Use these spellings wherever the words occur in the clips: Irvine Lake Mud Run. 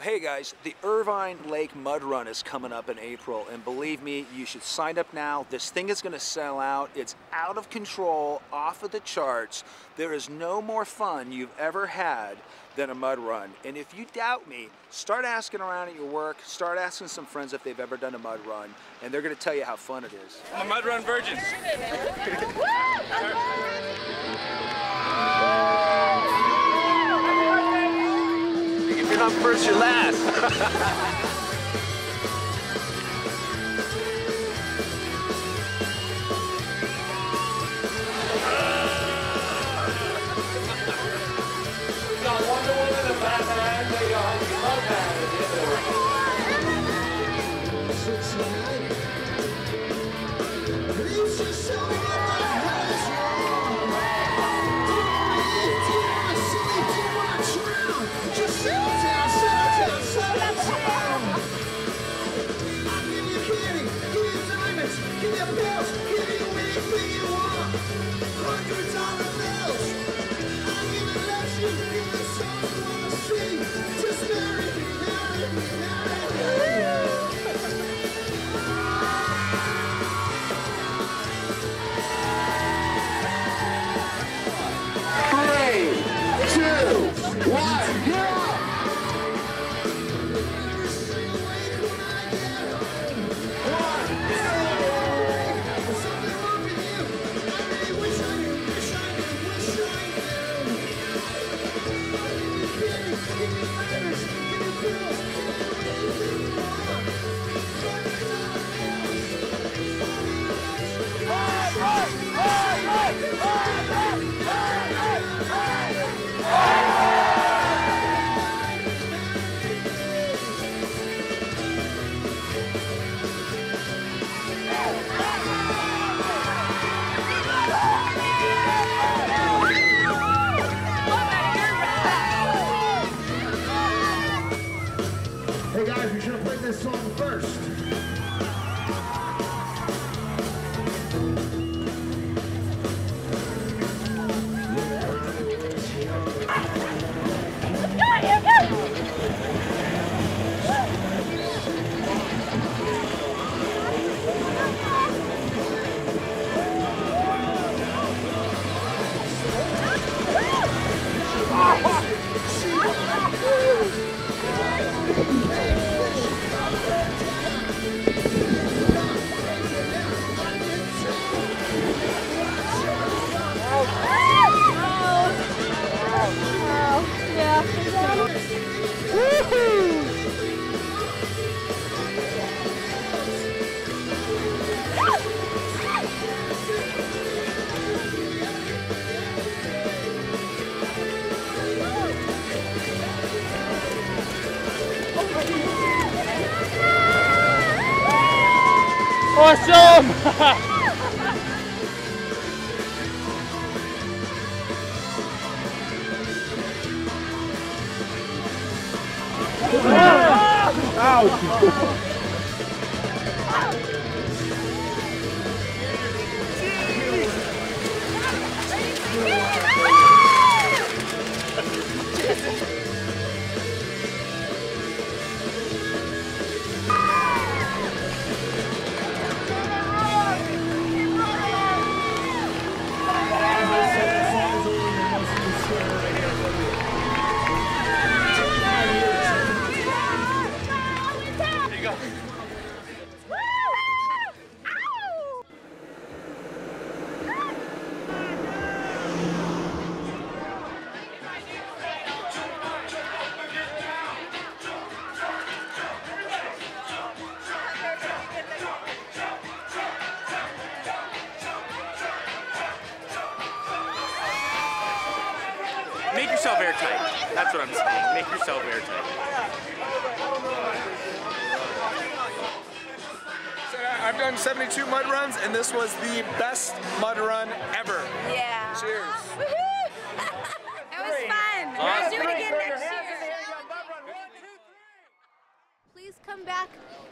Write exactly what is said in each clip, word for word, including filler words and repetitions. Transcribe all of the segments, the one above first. Hey guys, the Irvine Lake Mud Run is coming up in April, and believe me, you should sign up now. This thing is going to sell out. It's out of control, off of the charts. There is no more fun you've ever had than a mud run. And if you doubt me, start asking around at your work, start asking some friends if they've ever done a mud run, and they're going to tell you how fun it is. I'm a mud run virgin. Not first, you're last. Hey guys, we should have played this song first. Awesome! Ow! Make yourself airtight. That's what I'm saying. Make yourself airtight. So I've done seventy-two mud runs, and this was the best mud run ever. Yeah. Cheers. Woohoo! It was fun. Awesome. Let's do it again next year. Please come back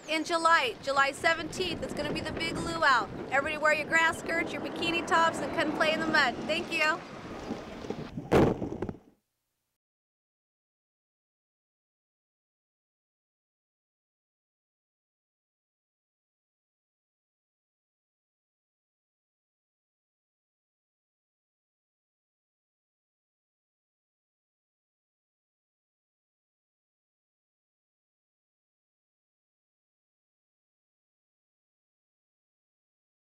in July, July seventeenth. It's going to be the big luau. Everybody wear your grass skirts, your bikini tops, and come play in the mud. Thank you.